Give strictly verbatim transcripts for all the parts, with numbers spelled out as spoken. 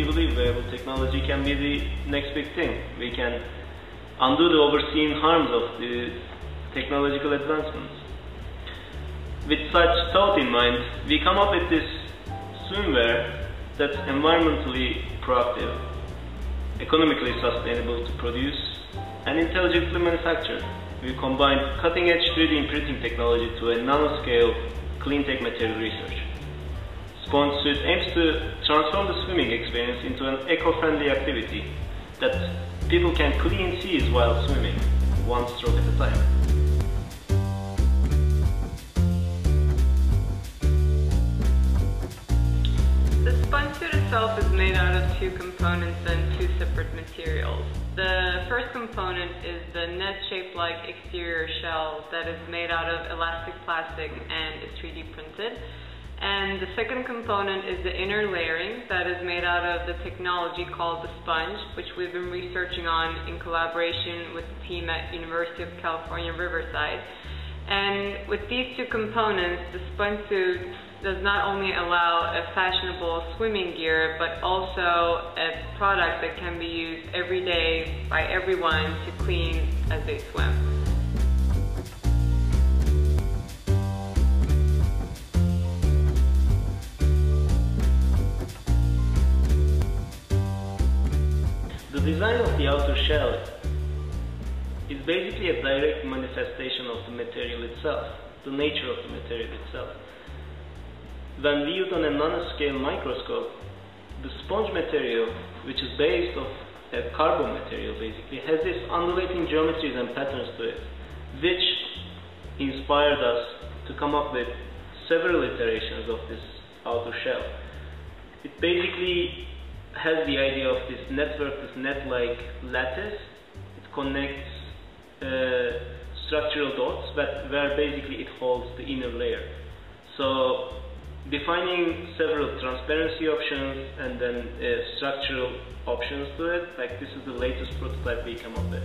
we believe wearable technology can be the next big thing. We can undo the overseen harms of the technological advancements. With such thought in mind, we come up with this swimwear that's environmentally proactive, economically sustainable to produce, and intelligently manufactured. We combine cutting-edge three D printing technology to a nanoscale cleantech material research. SpongeSuit aims to transform the swimming experience into an eco-friendly activity that people can clean seas while swimming, one stroke at a time. SpongeSuit itself is made out of two components and two separate materials. The first component is the net-shaped like exterior shell that is made out of elastic plastic and is three D printed. And the second component is the inner layering that is made out of the technology called the sponge, which we've been researching on in collaboration with the team at University of California, Riverside. And with these two components, the SpongeSuit does not only allow a fashionable swimming gear, but also a product that can be used every day by everyone to clean as they swim. The design of the outer shell is basically a direct manifestation of the material itself, the nature of the material itself. When viewed on a nanoscale microscope, the sponge material, which is based off a carbon material basically, has these undulating geometries and patterns to it, which inspired us to come up with several iterations of this outer shell. It basically has the idea of this network, this net-like lattice. It connects uh, structural dots, but where basically it holds the inner layer. So, defining several transparency options and then uh, structural options to it, like this is the latest prototype we come up with.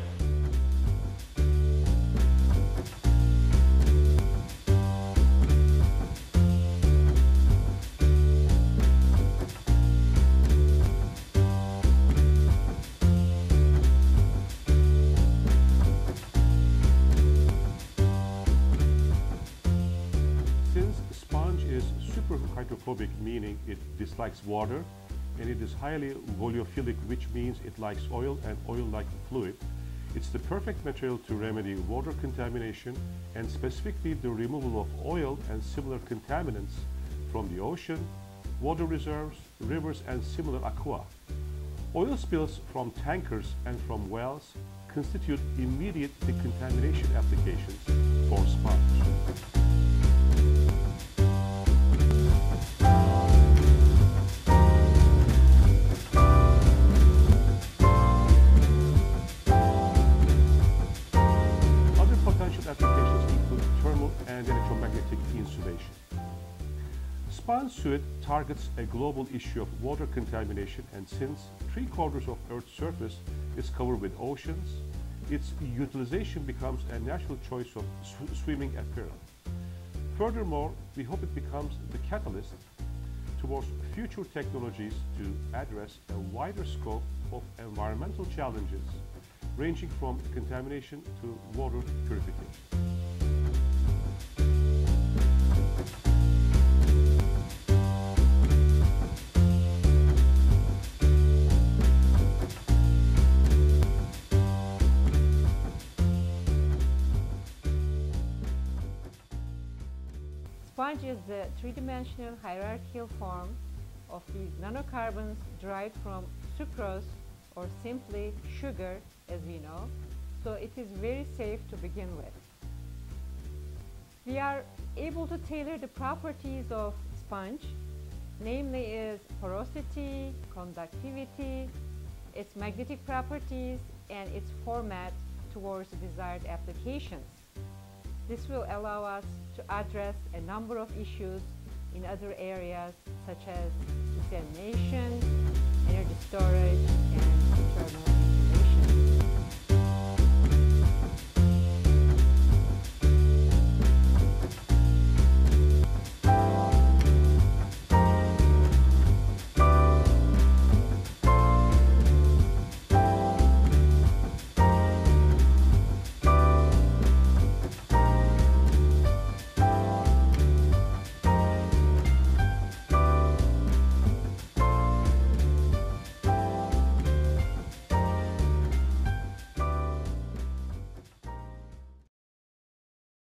Hydrophobic, meaning it dislikes water, and it is highly oleophilic, which means it likes oil and oil-like fluid. It's the perfect material to remedy water contamination and specifically the removal of oil and similar contaminants from the ocean, water reserves, rivers and similar aqua. Oil spills from tankers and from wells constitute immediate decontamination applications for sponge. SpongeSuit targets a global issue of water contamination, and since three quarters of Earth's surface is covered with oceans, its utilization becomes a natural choice of sw swimming apparel. Furthermore, we hope it becomes the catalyst towards future technologies to address a wider scope of environmental challenges, ranging from contamination to water purification. Sponge is the three-dimensional hierarchical form of these nanocarbons derived from sucrose, or simply sugar as we know, so it is very safe to begin with. We are able to tailor the properties of sponge, namely is porosity, conductivity, its magnetic properties and its format towards desired applications. This will allow us to address a number of issues in other areas such as dissemination,